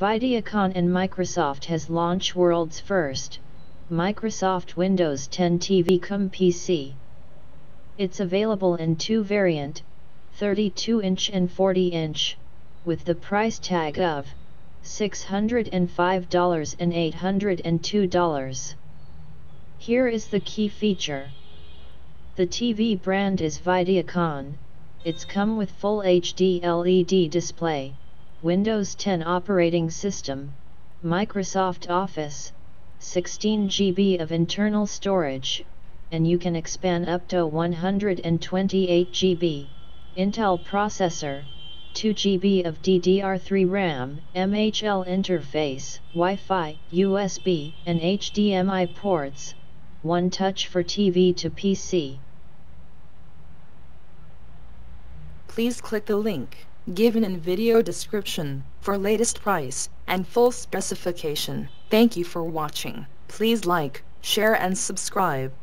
Videocon and Microsoft has launched world's first, Microsoft Windows 10 TV cum PC. It's available in two variants, 32-inch and 40-inch, with the price tag of $605 and $802. Here is the key feature. The TV brand is Videocon. It's come with full HD LED display, Windows 10 operating system, Microsoft Office, 16 GB of internal storage, and you can expand up to 128 GB, Intel processor, 2 GB of DDR3 RAM, MHL interface, Wi-Fi, USB, and HDMI ports, one touch for TV to PC. Please click the link given in video description for latest price and full specification. Thank you for watching. Please like, share and subscribe.